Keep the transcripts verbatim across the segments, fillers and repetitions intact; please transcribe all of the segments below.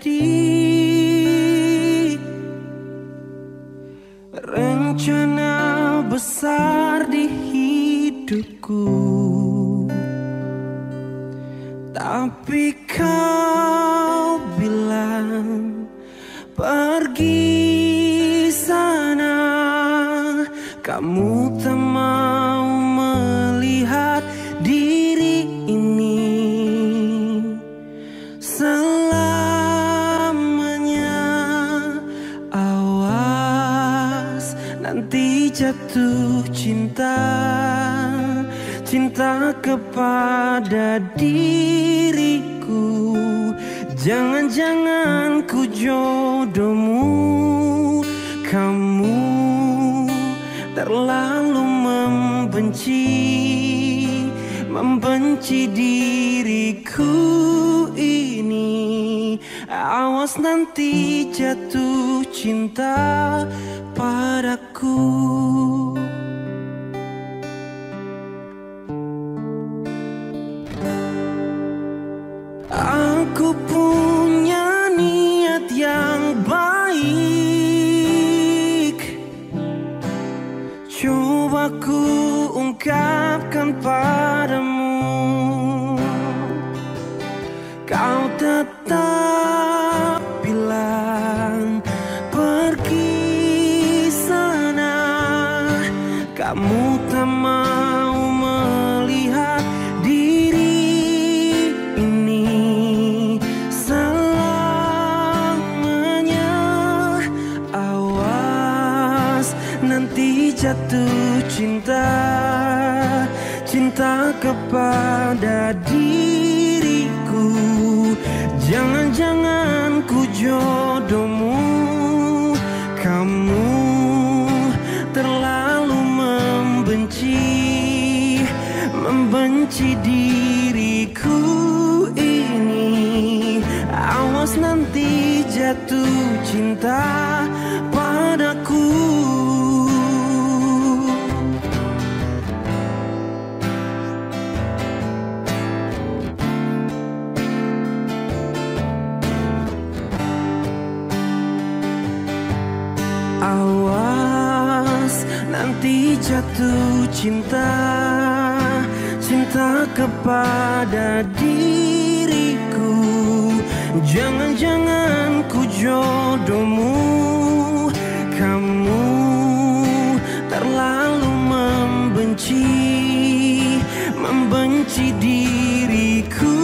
terjadi rencana besar di hidupku, tapi kau bilang pergi sana. Kamu tak mau melihat diri ini selamanya. Awas nanti jatuh cinta, cinta kepada diriku. Jangan-jangan ku jodohmu. Kamu terlalu membenci, membenci diriku ini. Awas nanti jatuh cinta padaku. Aku punya niat yang baik, coba ku ungkapkan padamu. Kau tetap bilang pergi sana. Kamu tak mau melihat diri jatuh cinta, cinta kepada diriku. Jangan-jangan ku jodohmu. Kamu terlalu membenci, membenci diriku ini. Awas nanti jatuh cinta padaku. Awas nanti jatuh cinta, cinta kepada diriku. Jangan-jangan ku jodohmu. Kamu terlalu membenci, membenci diriku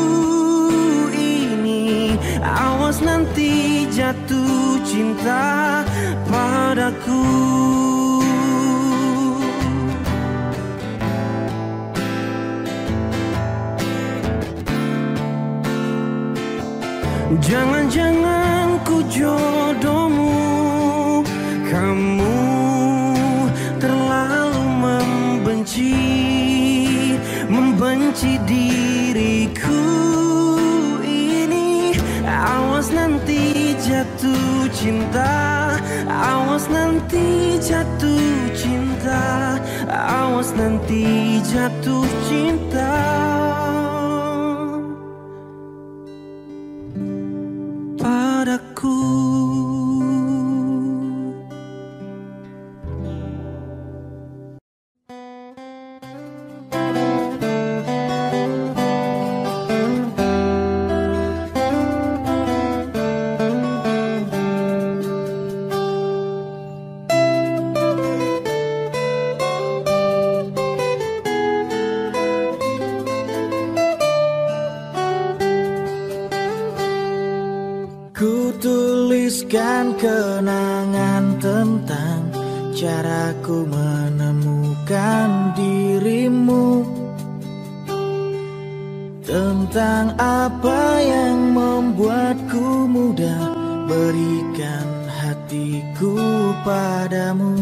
ini. Awas nanti jatuh cinta padaku. Jangan-jangan ku jodohmu. Kamu terlalu membenci, membenci diriku ini. Awas nanti jatuh cinta, awas nanti jatuh cinta, awas nanti jatuh cinta. Kenangan tentang caraku menemukan dirimu, tentang apa yang membuatku mudah berikan hatiku padamu.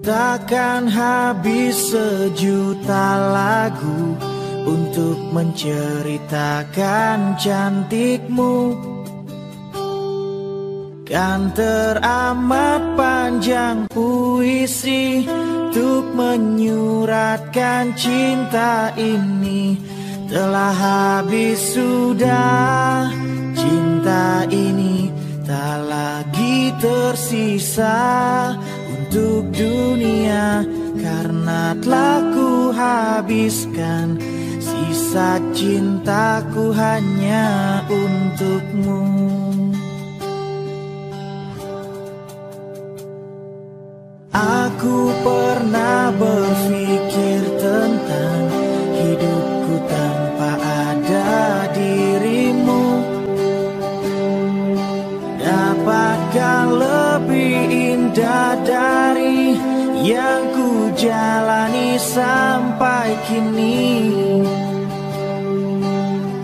Takkan habis sejuta lagu untuk menceritakan cantikmu, kan teramat panjang puisi untuk menyuratkan cinta ini. Telah habis sudah tersisa untuk dunia, karena telah ku habiskan sisa cintaku hanya untukmu. Aku pernah berpikir tentang hidupku tanpa ada dirimu. Dapatkah lebih indah dari yang ku jalani sampai kini?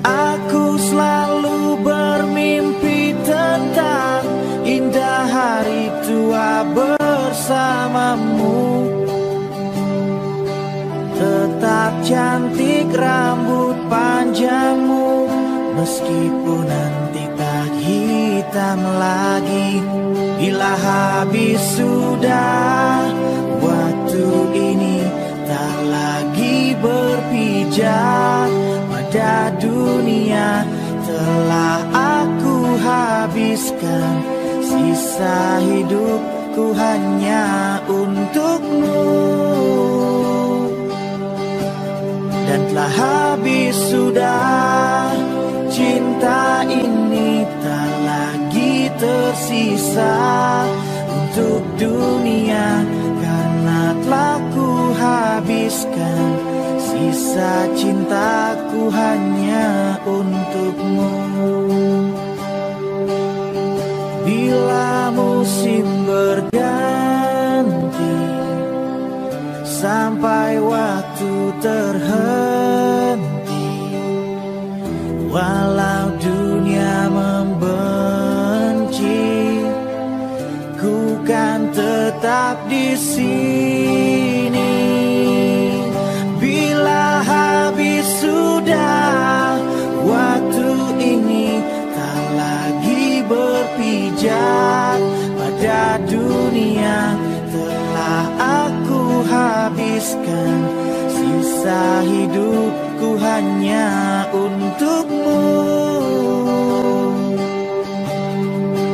Aku selalu bermimpi tentang indah hari tua bersamamu. Tetap cantik rambut panjangmu, meskipun nanti tak hitam lagi. Bila habis sudah waktu ini, tak lagi berpijak pada dunia. Telah aku habiskan sisa hidupku hanya untukmu. Dan telah habis sudah cinta ini, tak lagi tersisa untuk dunia, karena telah ku habiskan sisa cintaku hanya untukmu. Bila musim berganti sampai waktu terhenti, walau dunia membenci, ku kan tetap di sini. Bila habis sudah waktu ini, tak lagi berpijak pada dunia. Telah aku habiskan sisa hidupku hanya untukmu.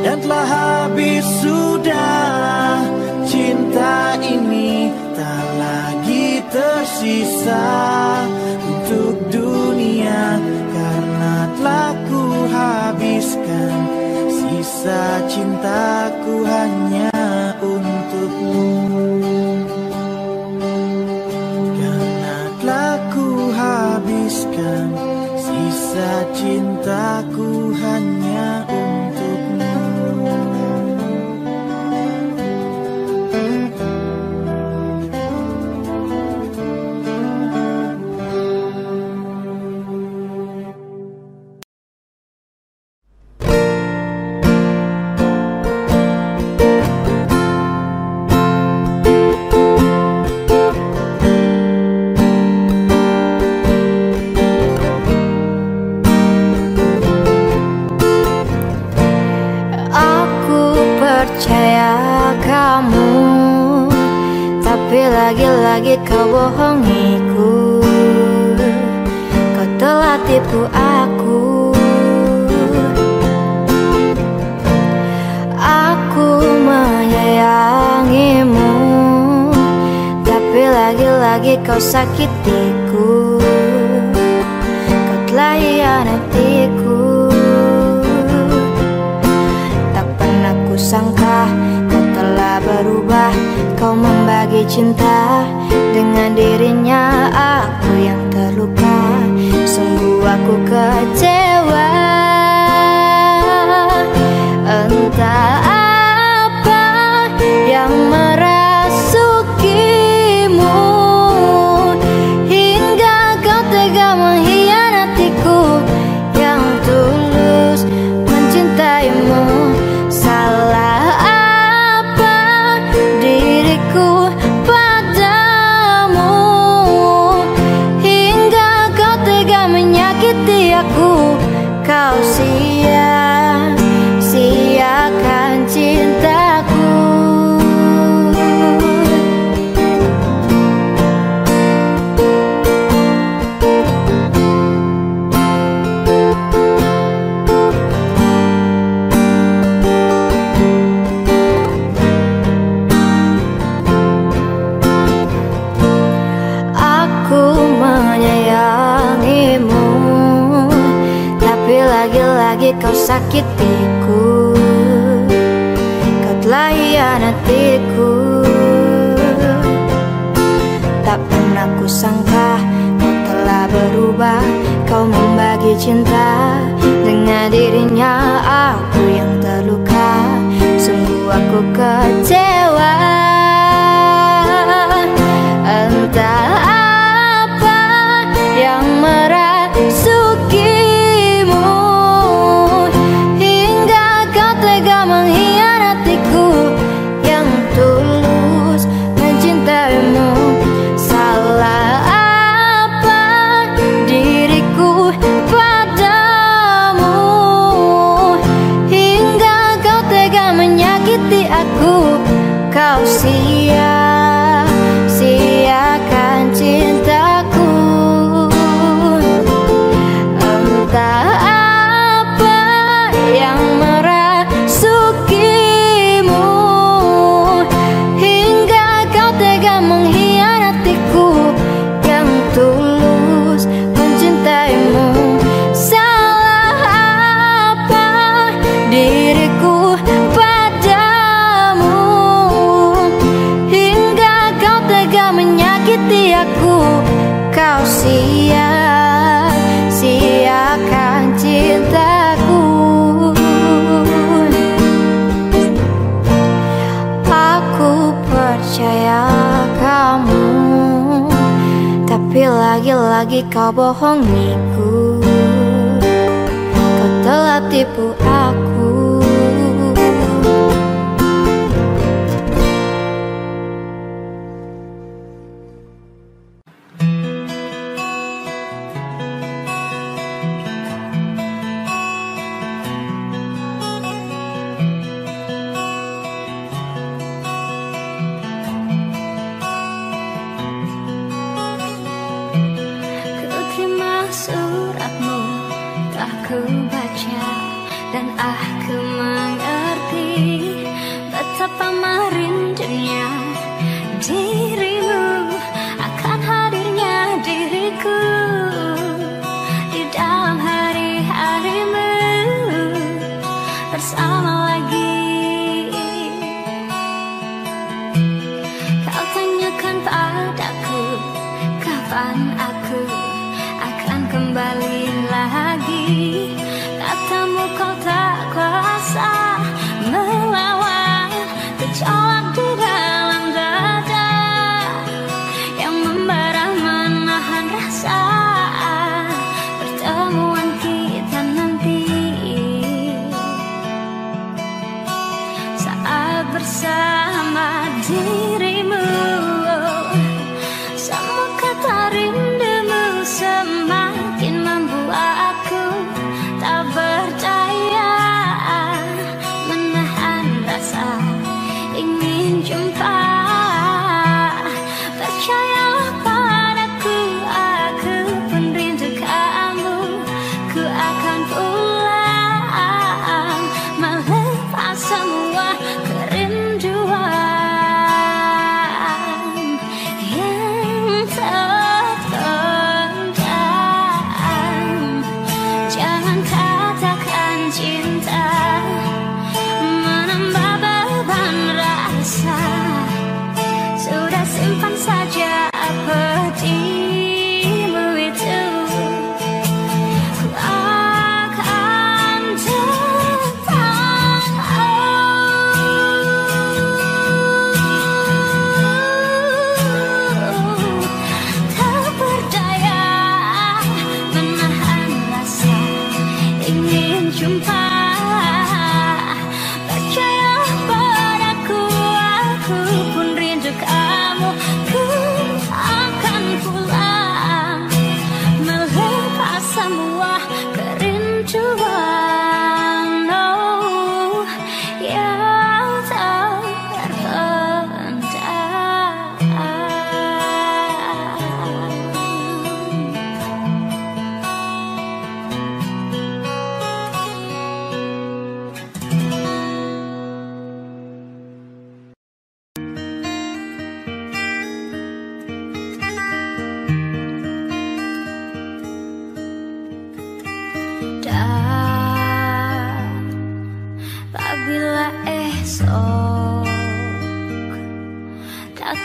Dan telah habis sudah cinta ini, tak lagi tersisa untuk dunia, karena telah ku habiskan sisa cintaku hanya untukmu, karena telah ku habiskan sisa cintaku hanya untukmu. Lagi kau bohongiku, kau telah tipu aku. Aku menyayangimu, tapi lagi-lagi kau sakitiku, kau telah hianatiku. Tak pernah kusangka kau telah berubah, kau membagi cinta dengan dirinya, aku yang terluka. Sungguh aku kecewa, entah apa yang merasukimu hingga kau tega mengkhianatiku yang tulus mencintaimu. Salah apa diriku padamu? lagi kau sakitiku, kau telah hianatiku. Tak pernah kusangka kau telah berubah, kau membagi cinta dengan dirinya. Aku yang terluka, sungguh aku kecewa. Entah apa yang merasukimu hingga kau tega mengkhianatiku yang tulus mencintaimu. Salah apa diriku padamu hingga kau tega menyakiti aku? Kau sia-sia cintaku. Entah apa yang merasukimu hingga kau tega mengkhianatiku yang tulus mencintaimu. Salah apa diriku padamu hingga kau tega menyakiti aku? Kau sia-siakan cintaku. Aku percaya kamu, tapi lagi-lagi kau bohongiku. Kau telah tipu aku. Rindumu semakin membuat aku tak percaya.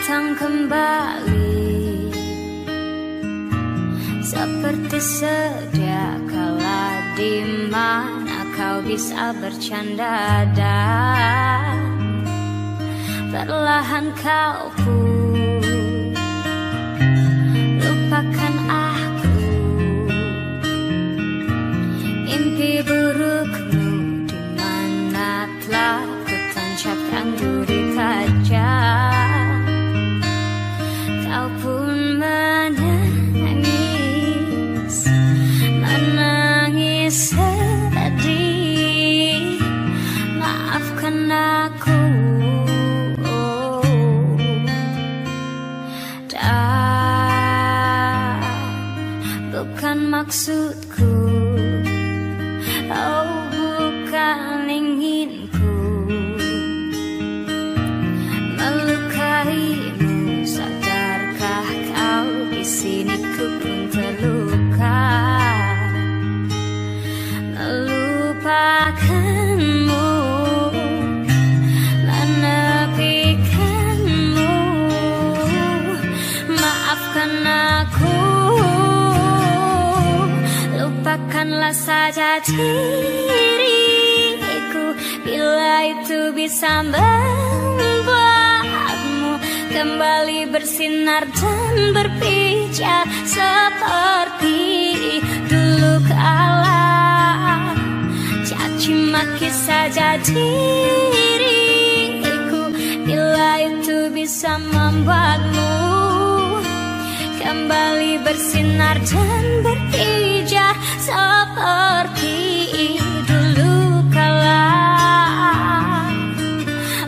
datang kembali seperti sedia kala, di mana kau bisa bercanda dan perlahan kau pun lupakan aku. Mimpi burukmu di mana telah tancapkan duri kaca, kau pun menangis, menangis sedih. Maafkan aku dan bukan maksudku, oh bukan inginku melukai-mu. Sadarkah kau di sini ku pun terluka melupakanmu, menepikanmu. Maafkan aku, lupakanlah saja diriku bila itu bisa kembali bersinar dan berbicara seperti dulu kala. Caci maki saja diriku bila itu bisa membuatmu kembali bersinar dan berbicara seperti dulu kala.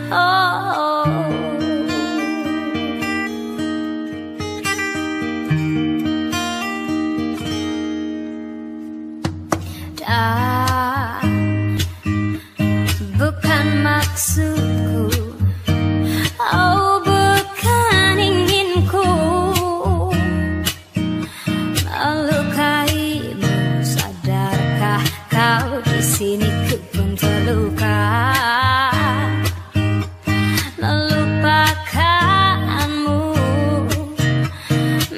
Oh, bukan maksudku, oh bukan inginku melukai-mu. Sadarkah kau di sini ku pun terluka melupakanmu,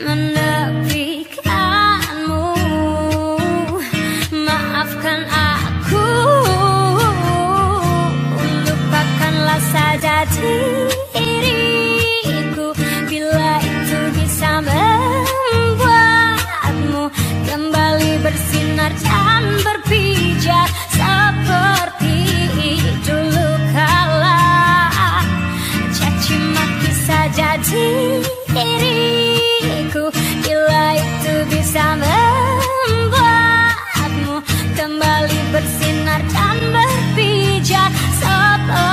menepikanmu. Maafkan aku, saja diriku bila itu bisa membuatmu kembali bersinar dan berpijak seperti dulu kala. Caci maki saja diriku bila itu bisa membuatmu kembali bersinar dan berpijak seperti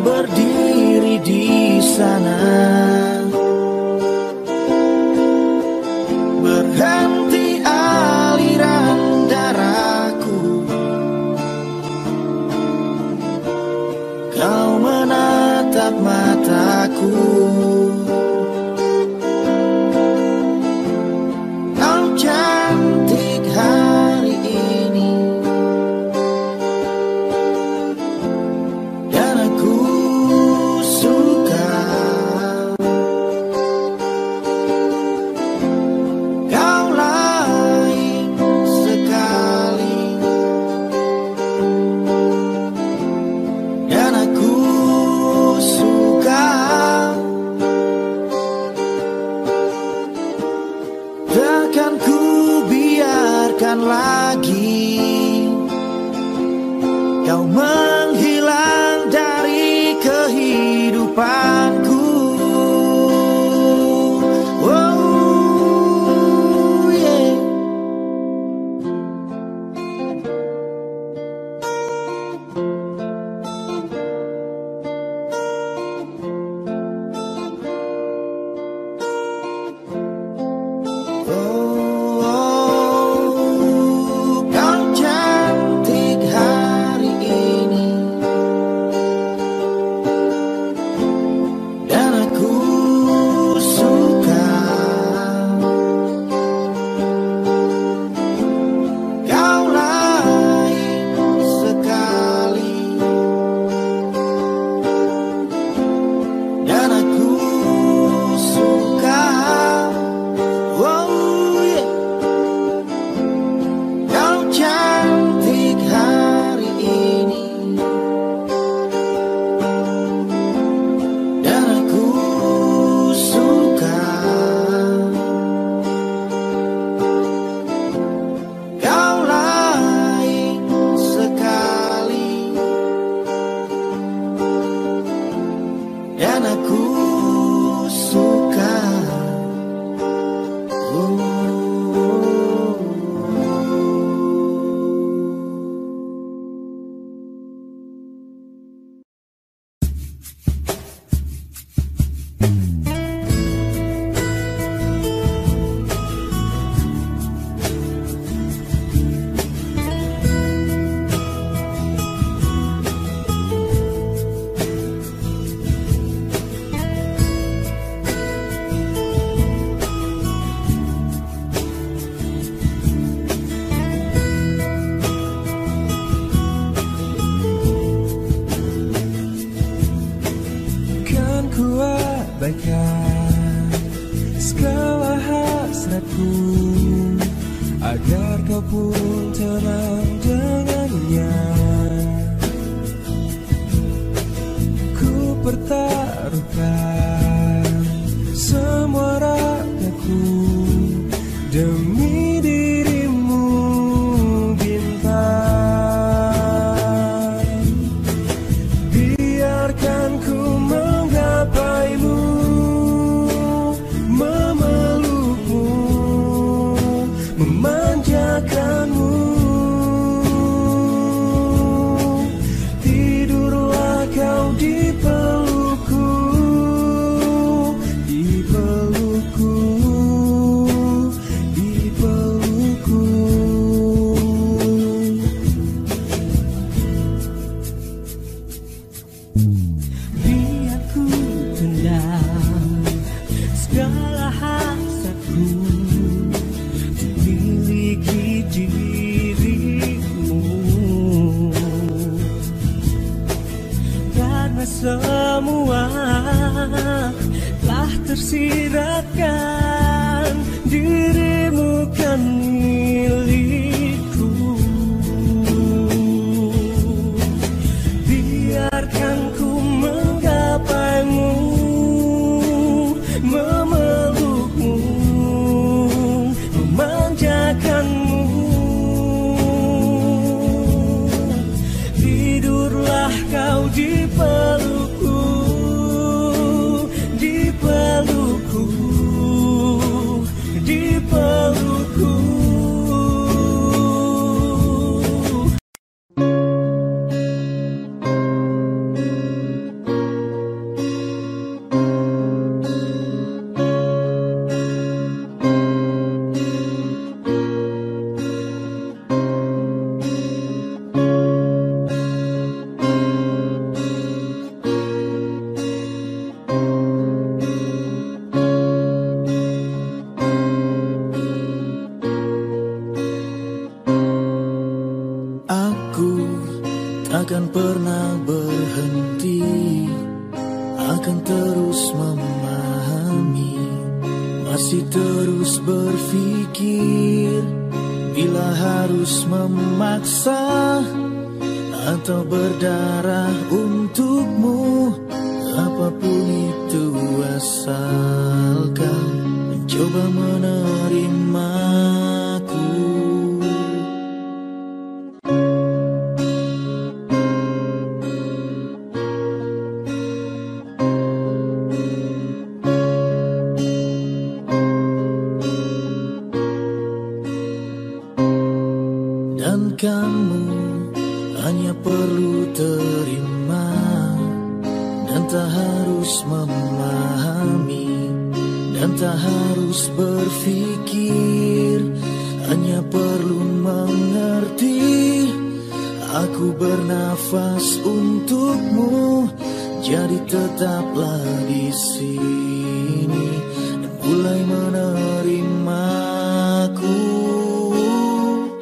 berdiri di sana. tatap mataku, kau cantik hari ini, dan aku suka kau lain sekali, dan aku suka takkan ku biarkan lagi kau menghilang dari kehidupanku. Oh, yeah. Oh, kau cantik hari ini, dan aku suka kau lain sekali, dan aku suka. Oh, yeah. Kau cantik hari ini, dan aku suka kau lain sekali, dan aku suka. Abaikan segala hasratku agar kau pun tenang dengannya. Ku pertaruhkan semua ragaku demi dirimu, bintang. Biarkan ku menggapaimu, memanjakanmu. Tidurlah kau di pelukku, di pelukku, di pelukku. Biar ku tenang segala hasratku, semua telah tersiratkan, dirimu kan milikku. Biarkan ku menggapaimu, memelukmu, memanjakanmu. Tidurlah kau di peluk, pelukku, di pelukku. aku takkan pernah berhenti, akan terus memahami, masih terus berpikir. Bila harus memaksa atau berdarah untukmu, apapun itu asalkan mencoba menerimaku. Dan kamu hanya perlu terima dan tak harus memahami, dan tak harus berpikir, hanya perlu mengerti. Aku bernafas untukmu, jadi tetaplah di sini dan mulai menerimaku.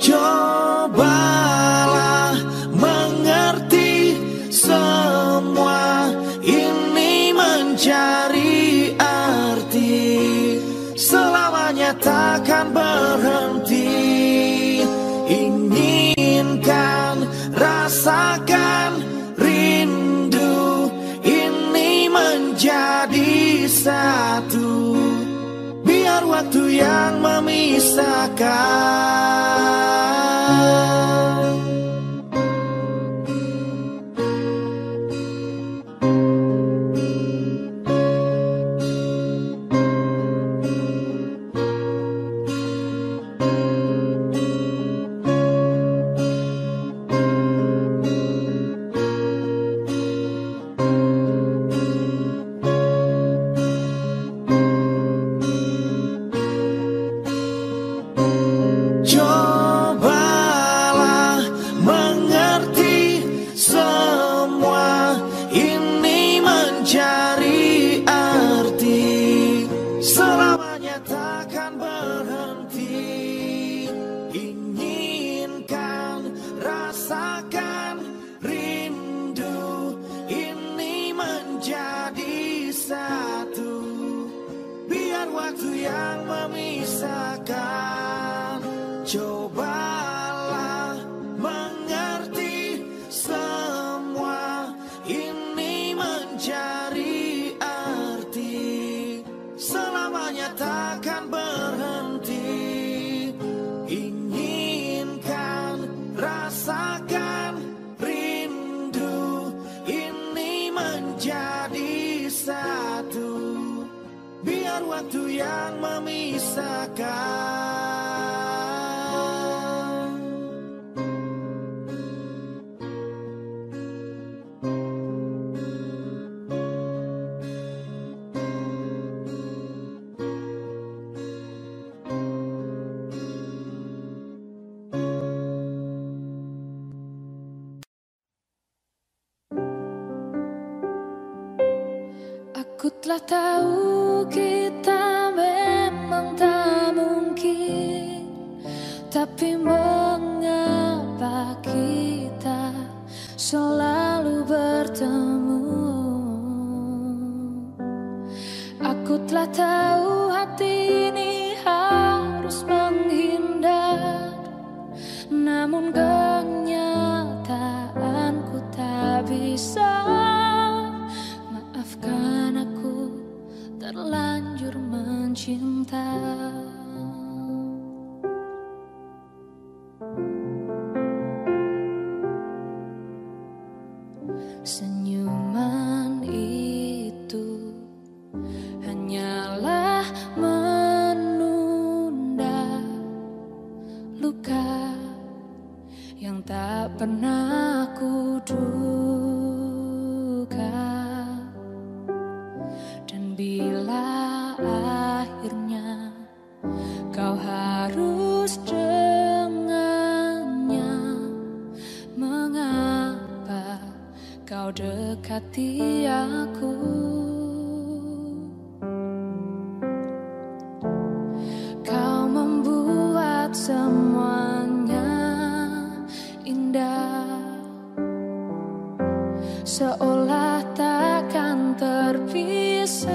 Cobalah mengerti semua ini mencari arti, selamanya takkan berhenti. Inginkan, rasakan rindu ini menjadi satu, biar waktu yang memisahkan. Waktu yang memisahkan. Aku telah tahu kita memang tak mungkin, tapi mengapa kita selalu bertemu? Aku telah tahu hati ini harus menghindar, namun kenyataanku tak bisa. Maafkan aku terlanjur mencinta. Senyuman itu hanyalah menunda luka yang tak pernah aku duga. Bila akhirnya kau harus dengannya, mengapa kau dekati aku? Kau membuat semuanya indah. seolah takkan terpisah.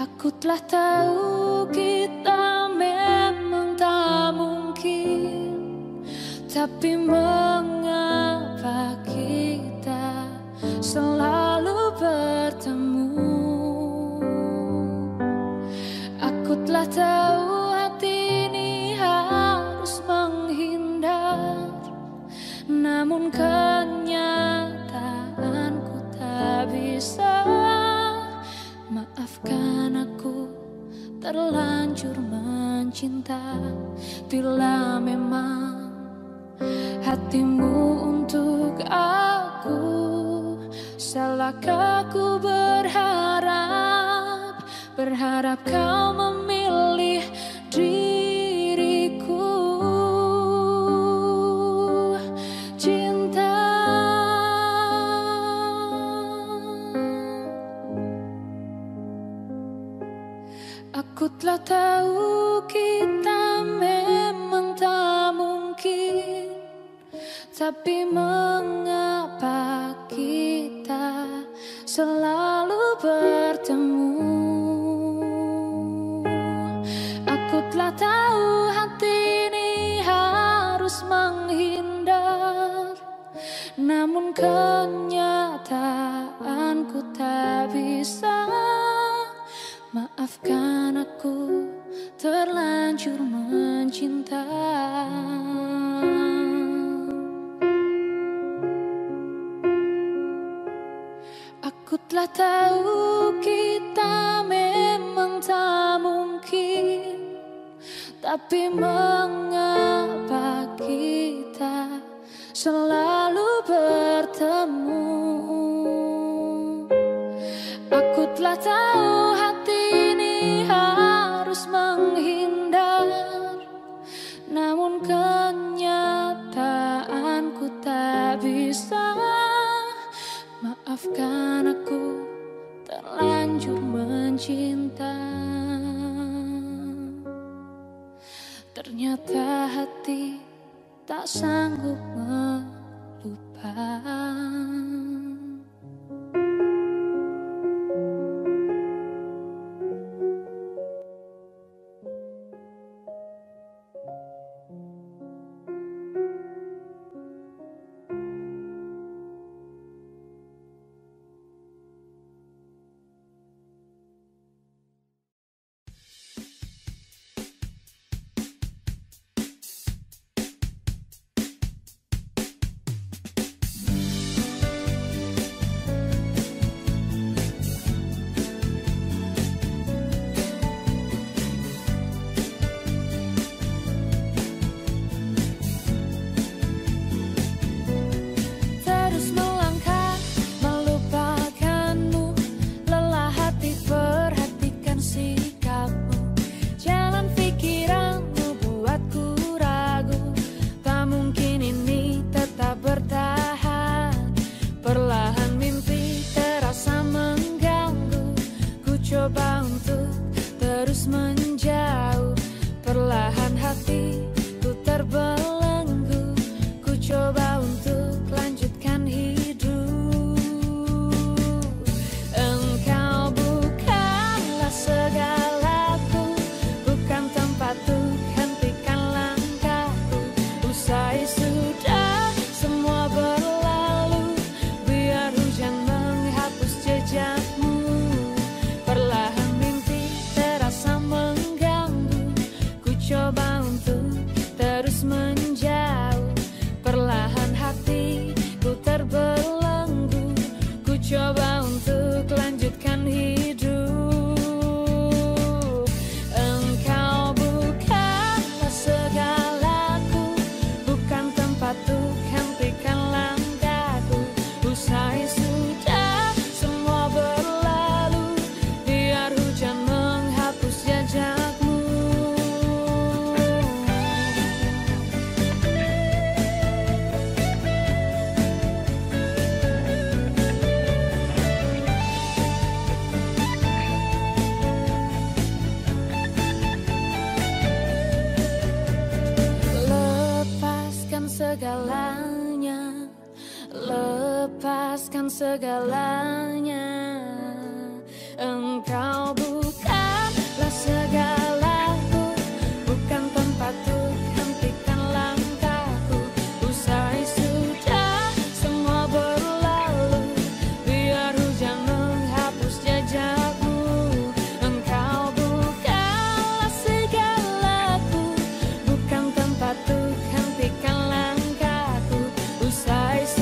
Aku telah tahu kita memang tak mungkin, tapi mengapa kita selalu bertemu? Aku telah tahu hati ini harus menghindar, namun kenyataanku tak bisa. Maafkan aku terlanjur mencinta, bila memang hatimu untuk aku. Salahkah ku berharap, berharap kau memilih diriku. Cinta, aku telah tahu kita memang tak mungkin, tapi mengapa kita selalu bertemu? Aku telah tahu hati ini harus menghindar, namun kenyataanku tak bisa. Maafkan aku terlanjur mencinta. Aku telah tahu kita memang tak mungkin, tapi mengapa kita selalu bertemu? Aku telah tahu hati ini harus menghindar, namun kenyataanku tak bisa. Maafkan aku terlanjur mencinta. Ternyata hati tak sanggup melupakan. lepaskan segalanya. Engkau bukanlah segalaku, bukan tempatku. Hentikan langkahku, usai sudah semua berlalu. Biar hujan menghapus jejakmu. Engkau bukanlah segalaku, bukan tempatku. Hentikan langkahku, usai sudah.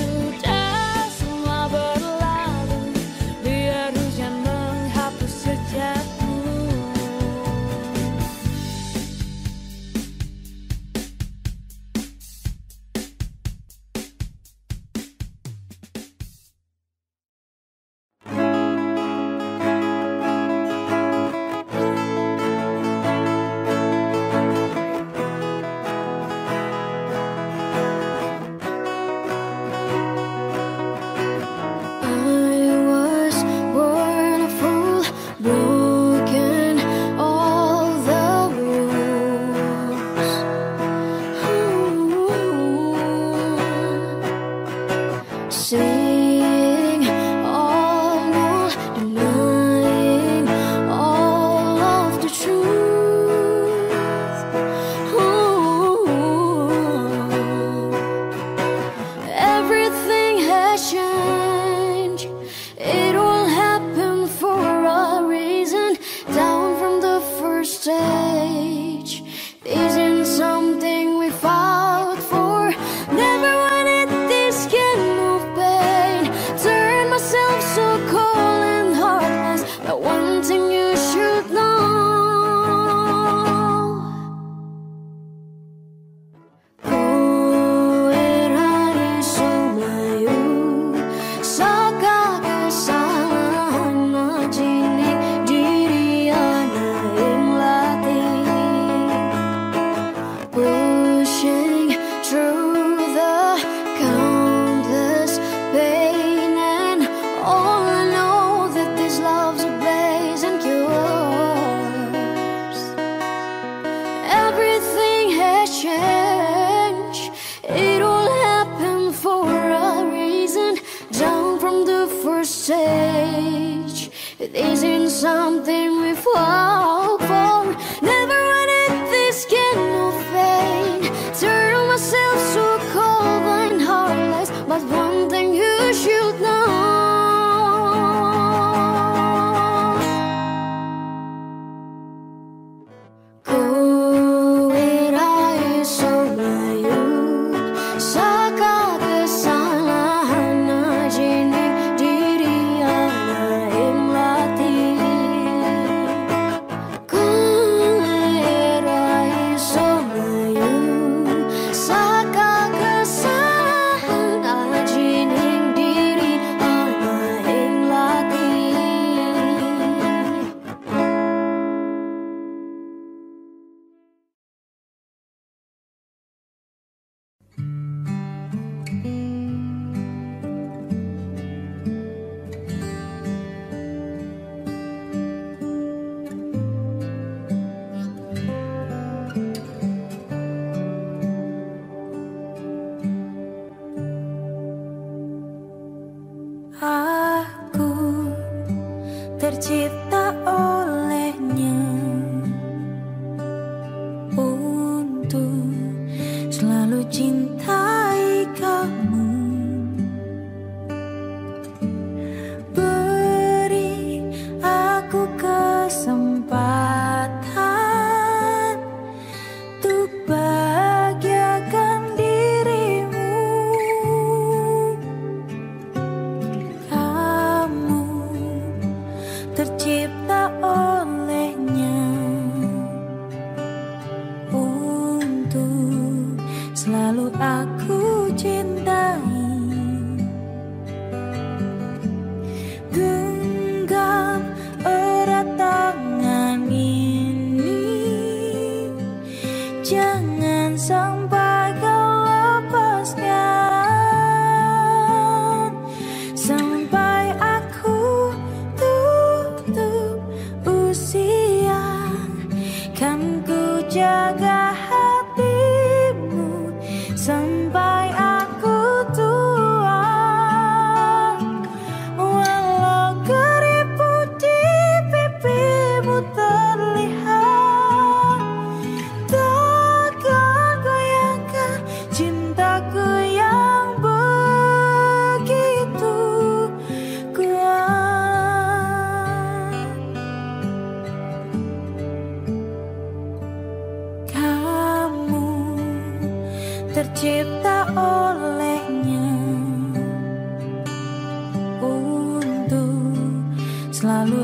Jaga hatimu sampai aku tuh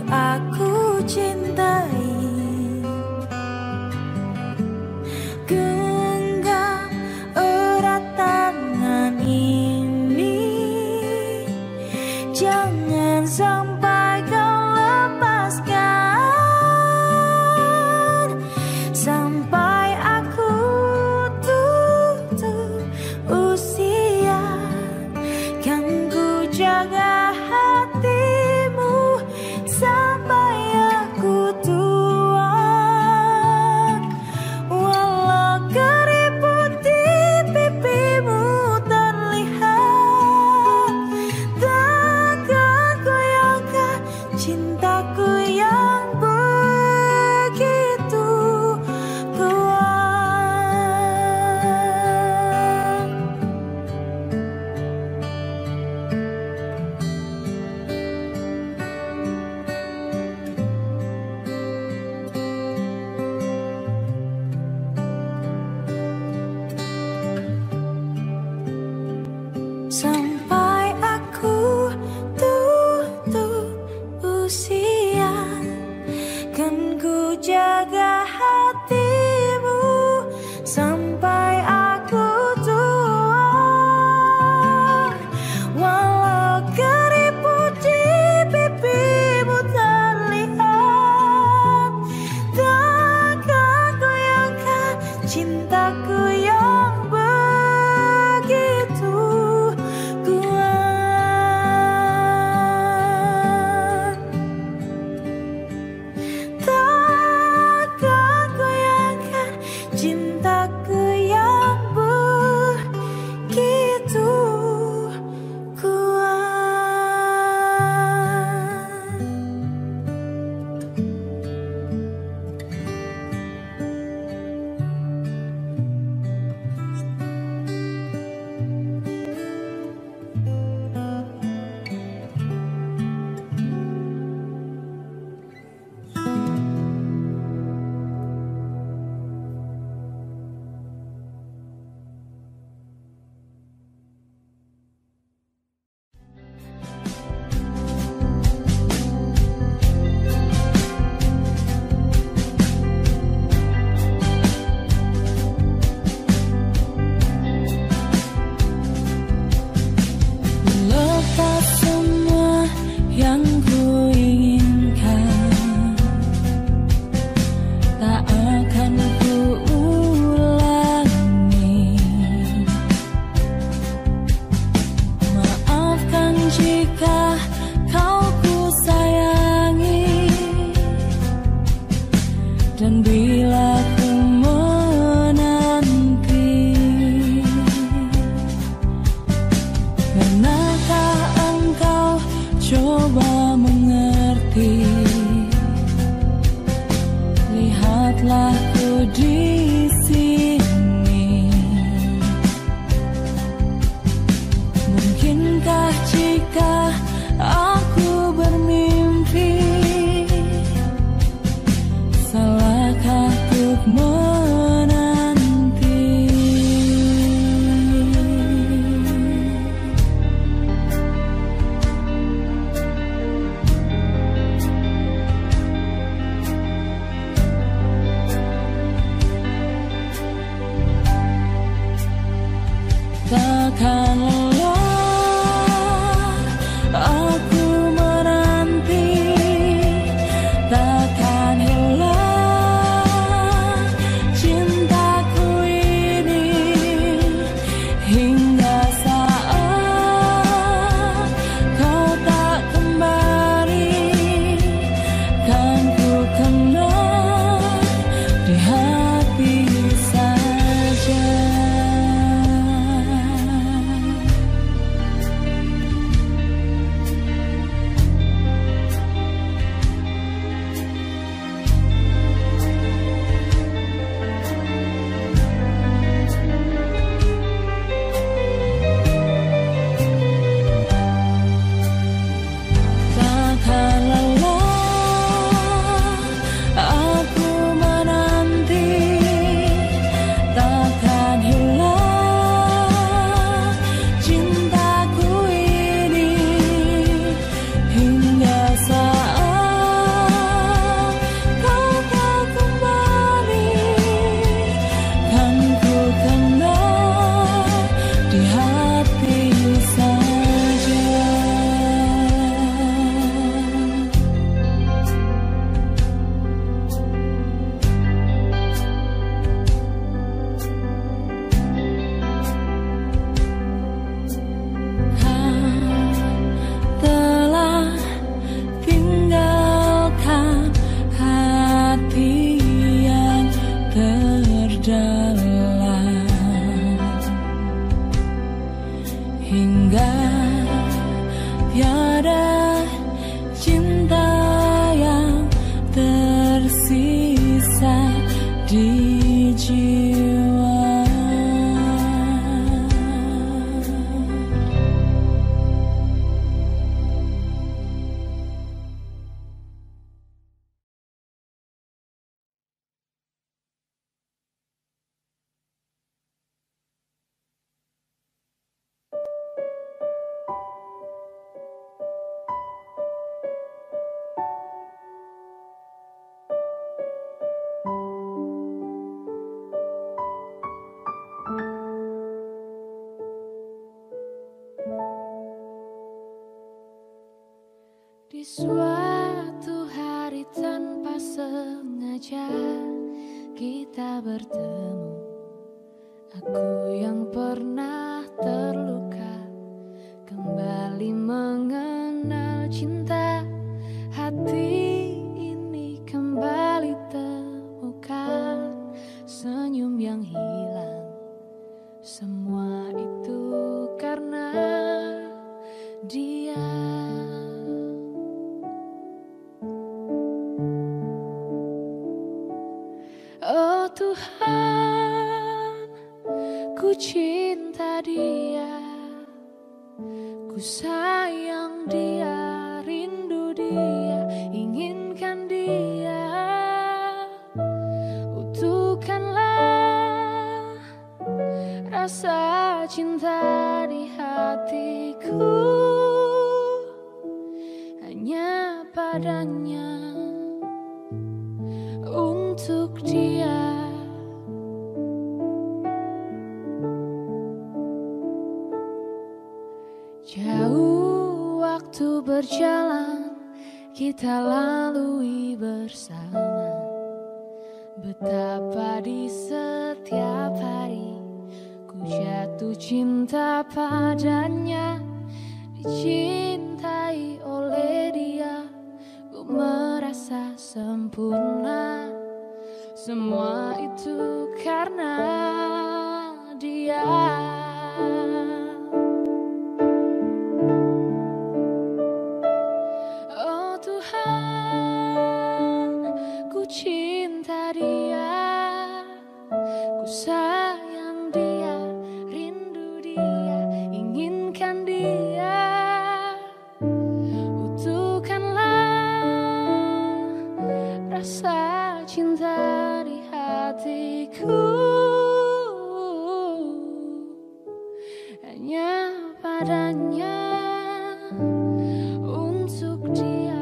aku cintai, genggam erat tangan ini, jangan sampai kau lepaskan, sampai aku tutup usia, kan ku jaga hatimu sampai aku tua. Walau keriput di pipimu terlihat, takkan ku nyangka cintaku yang begitu kuat. Sampai aku tutup usia, kan ku jaga hatimu sampai aku tua. Walau keriput di pipimu terlihat, takkan ku nyangka cintaku yang begitu kuat. Takkan ku nyangka cintaku yang begitu kuat. hingga tiada cinta yang tersisa di jiwa. Suatu hari tanpa sengaja kita bertemu. Aku yang pernah terluka kembali mengenal cinta. Hati ini kembali terbuka, senyum yang hilang. Semua itu karena dia. Tuhan, ku cinta dia, ku sayang dia, rindu dia, inginkan dia. Utuhkanlah rasa cinta di hatiku, hanya padanya, untuk dia. Jauh waktu berjalan, kita lalui bersama. Betapa di setiap hari ku jatuh cinta padanya. Dicintai oleh dia, ku merasa sempurna. Semua itu karena dia. Cinta dia, ku sayang dia, rindu dia, inginkan dia. Utuhkanlah rasa cinta di hatiku, hanya padanya, untuk dia.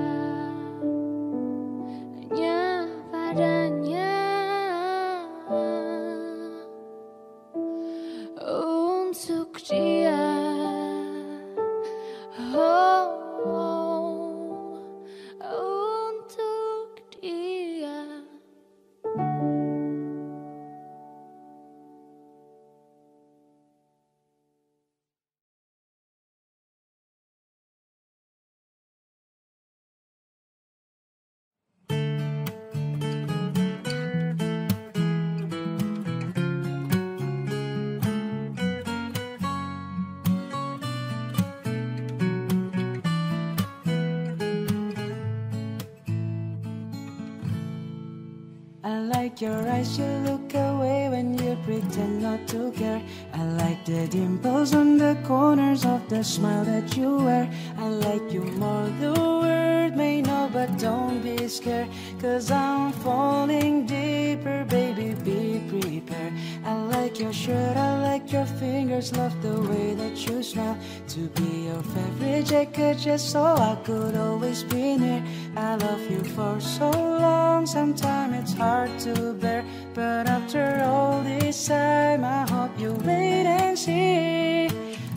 Your eyes, you look away when you pretend not to care. I like the dimples on the corners of the smile that you wear. I like you more, the world may know, but don't be scared, 'cause I'm falling deeper, baby, be prepared. I like your shirt, I like your fingers, love the way that you smile. To be your favorite jacket, just so I could always be near. I love you for so long, sometimes it's hard to bear. But after all this time, I hope you wait and see.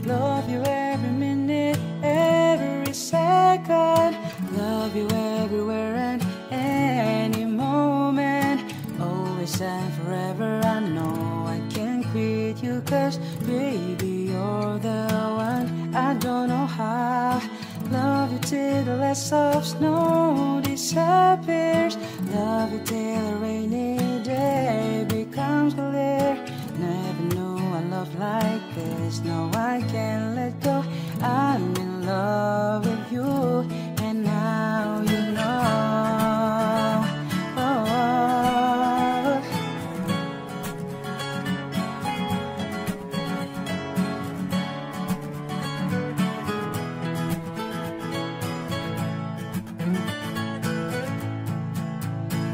Love you every minute, every second. Love you everywhere and any moment. Always and forever, I know I can't quit you, 'cause baby, you're the one. I don't know how. Love you till the last of snow disappears. Love you till a rainy day becomes clear. Never knew a love like this, no I I can't let go. I'm in love with you, and now you know. Oh.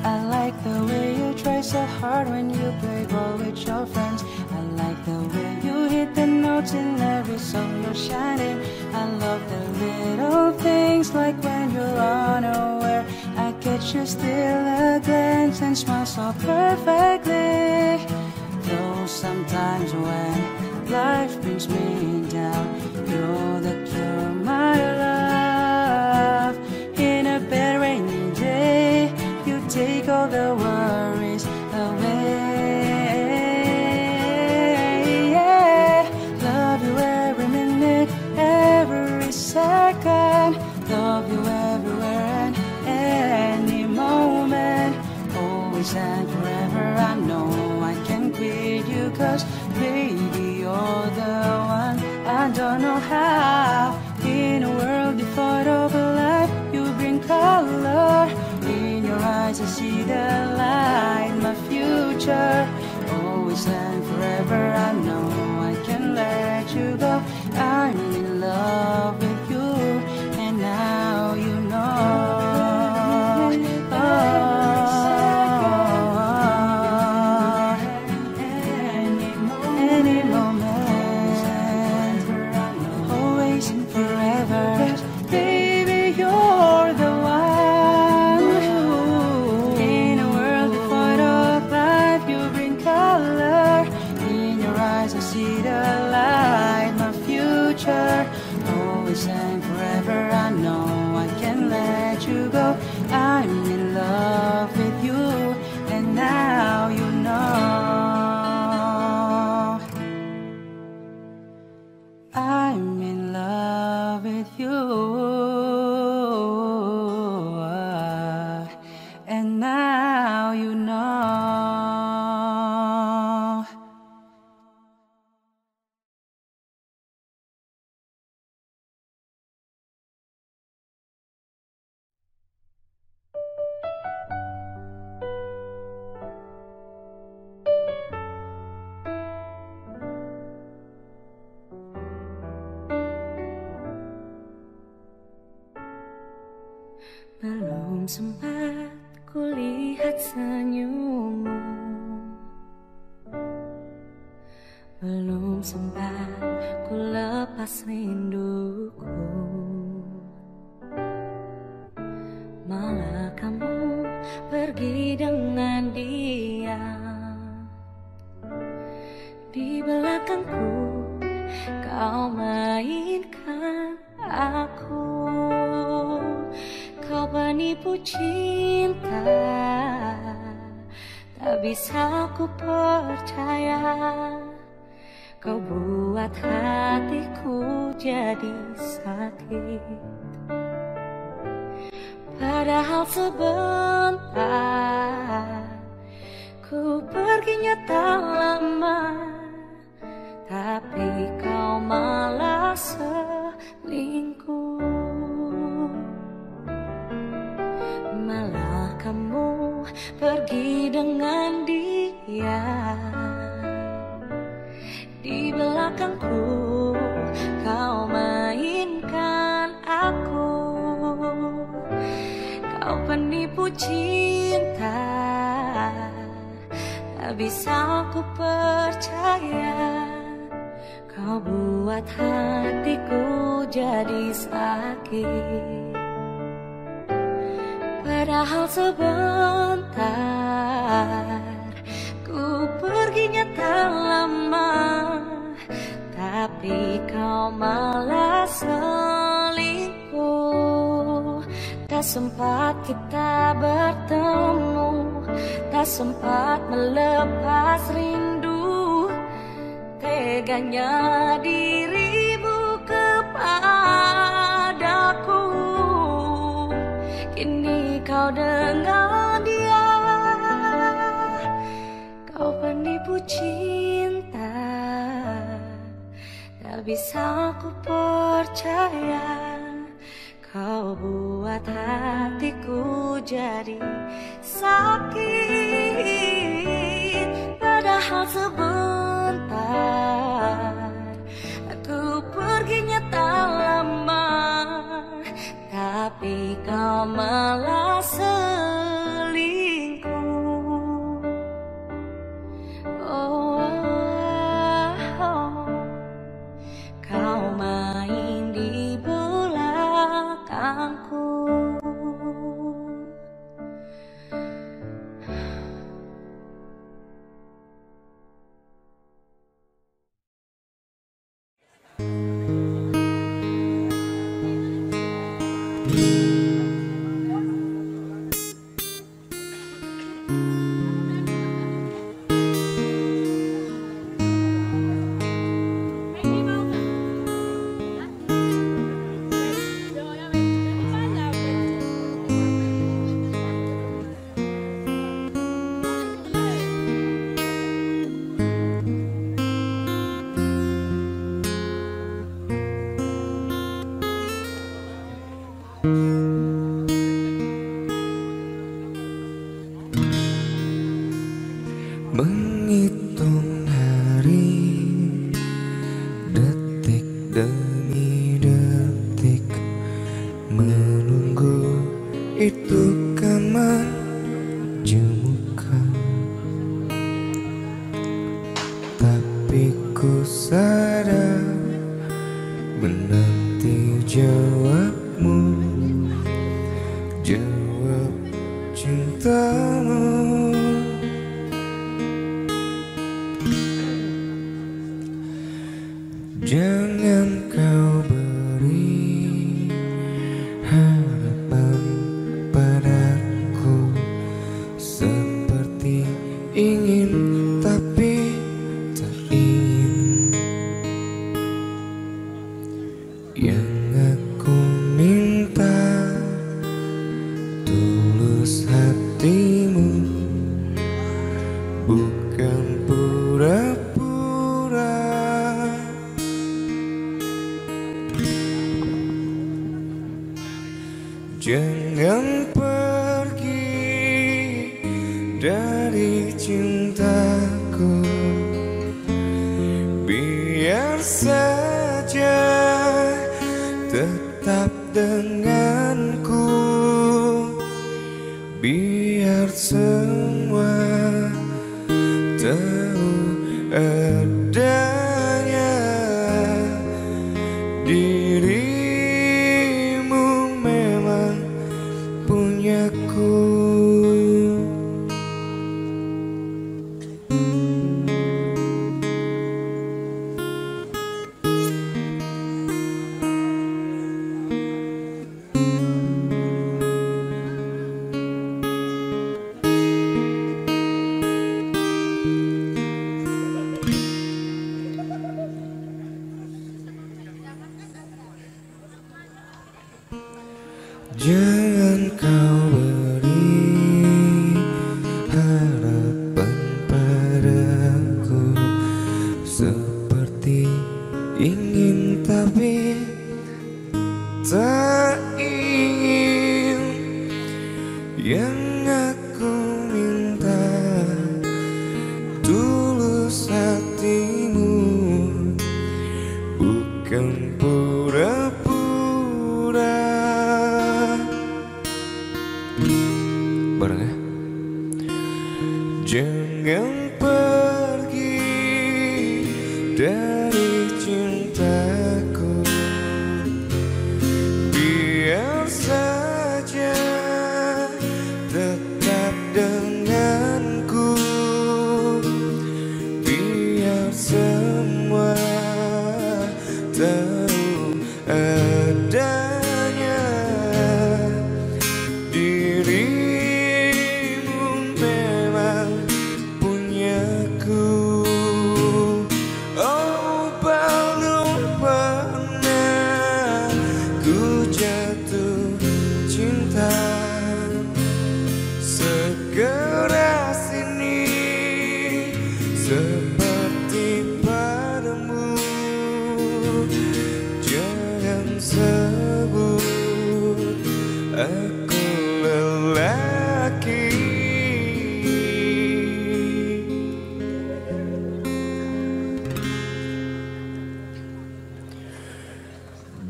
I like the way you try so hard when you play ball with your friends. I like the way you hit the notes in every song you're shining. I love the little things, like when you're unaware I catch you still a glance and smile so perfectly. Though sometimes when life brings me down, you're the cure, my love. In a bad rainy day, you take all the worries away. Second, love you everywhere and any moment, always and forever. I know I can't quit you, cause baby you're the one. I don't know how, in a world devoid of light, you bring color. In your eyes I see the light, my future, always and forever. I know I can't let you go. I'm in love with you, and now you know. Oh, any moment, always and forever. Baby, you're the one. In a world devoid of life, you bring color. In your eyes, I see the light. Always and forever, I know I can't let you go. I'm in love with you, and now you know. I'm in love with you, uh, and now you know. Belum sempat kulihat senyummu, belum sempat kulepas rinduku, malah kamu pergi dengan dia. Di belakangku kau mainkan aku, kau penipu cinta, tak bisa ku percaya. Kau buat hatiku jadi sakit, padahal sebentar ku perginya tak lama, tapi kau malah selingkuh. Malah kamu pergi dengan dia. Di belakangku kau mainkan aku, kau penipu cinta, tak bisa aku percaya. Kau buat hatiku jadi sakit, padahal sebentar ku perginya tak lama, tapi kau malah selingkuh. Tak sempat kita bertemu, tak sempat melepas rindu, teganya dirimu kepadaku. Kini kau dengan dia, kau penipu cinta, tak bisa aku percaya kau buat hatiku jadi sakit, padahal sebentar aku perginya tak lama, tapi kau malah selingkuh. Oh, oh, oh. Kau main di belakangku.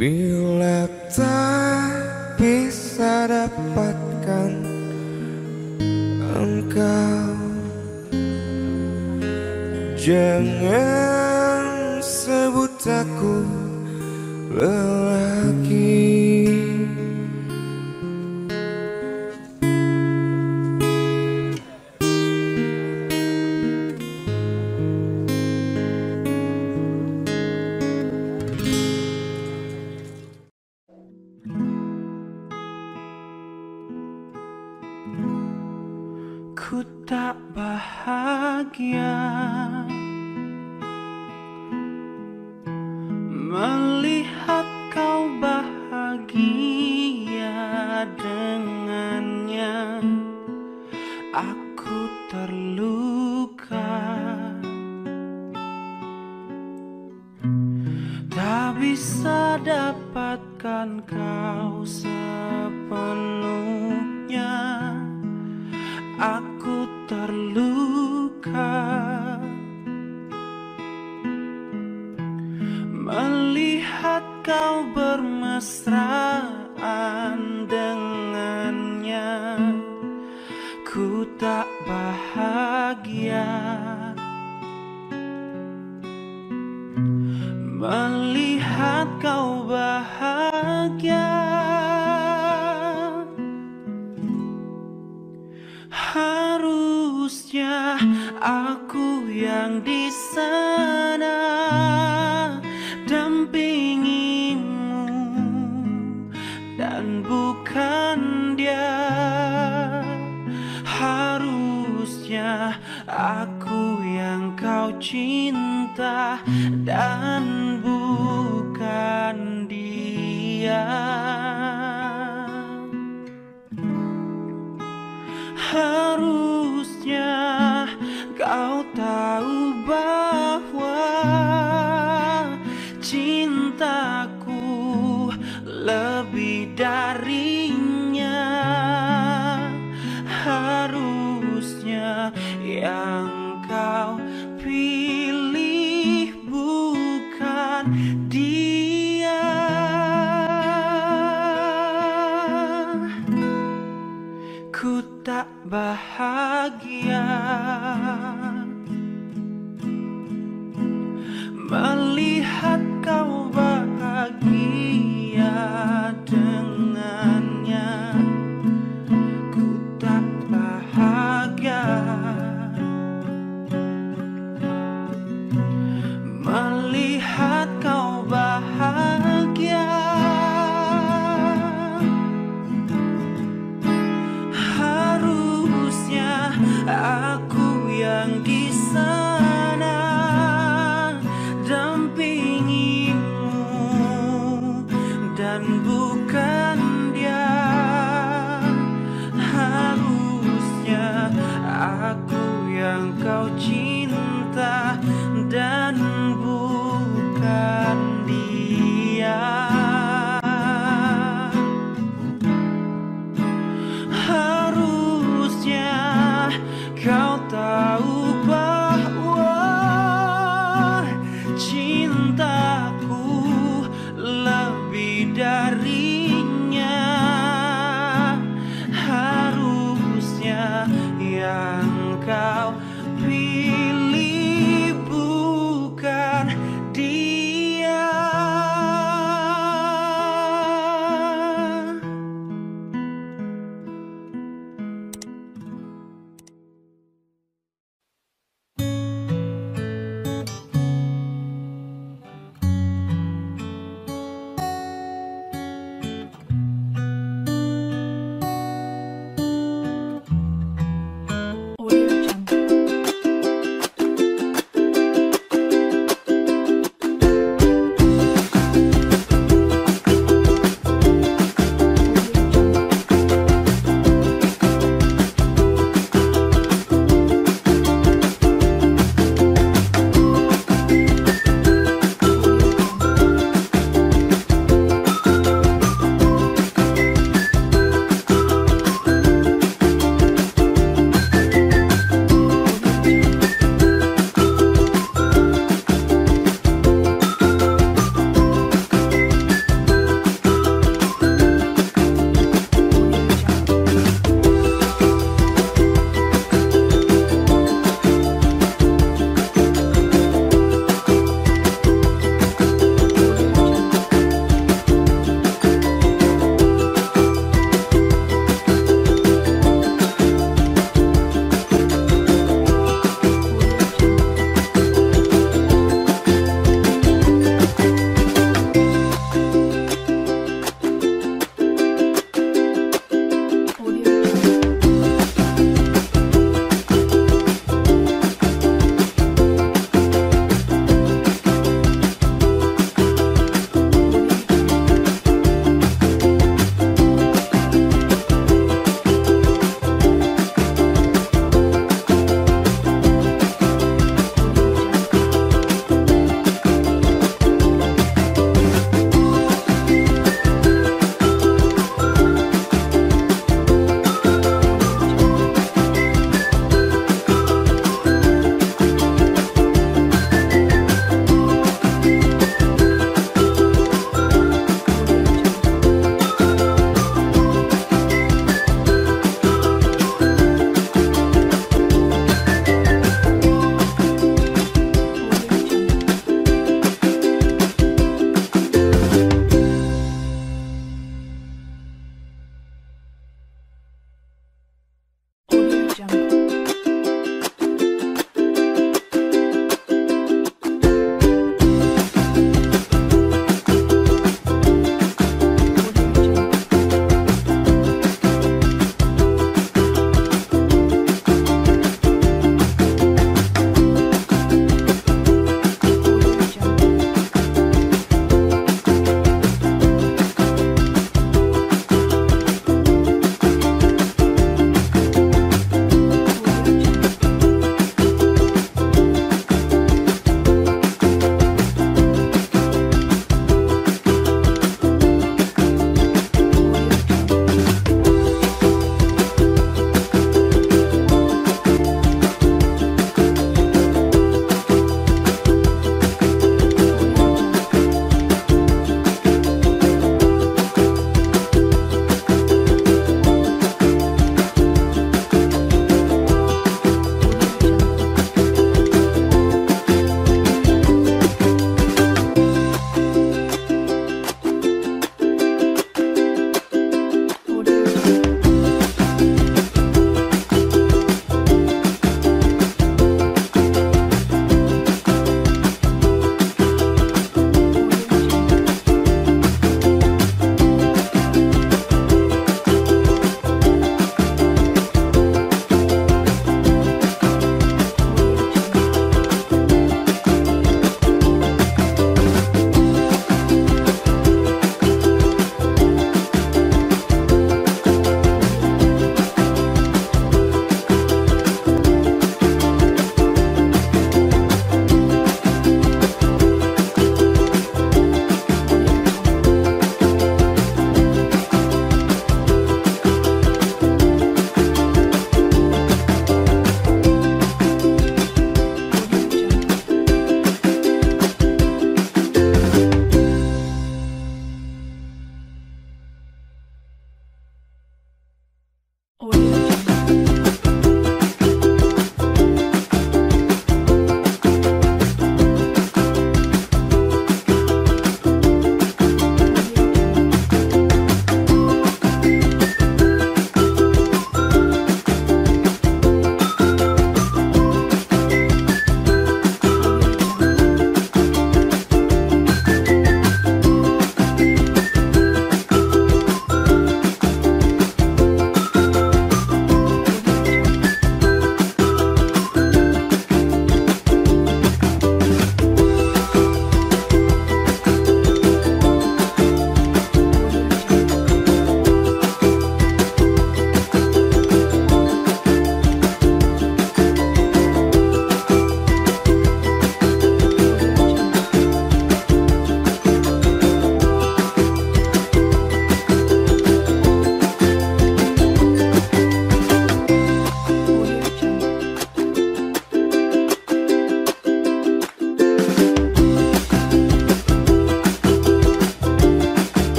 Bila tak bisa dapatkan engkau, jangan sebut aku lelaki. Ku tak bahagia melihat kau bahagia dengannya. Aku terluka, tak bisa dapatkan kau sepenuhnya. Aku terluka melihat kau bermesraan dengannya. Ku tak bahagia melihat kau bahagia. Aku yang di sana dampingimu dan bukan dia. Harusnya aku yang kau cinta dan bukan dia. Harusnya kau tahu bahwa cintaku lebih darinya. Harusnya yang kau pilih bukan dia. Ku tak bahagia melihat kau bahagia dengannya. Ku tak bahagia melihat kau bahagia. Harusnya aku yang di sana dampingimu dan bu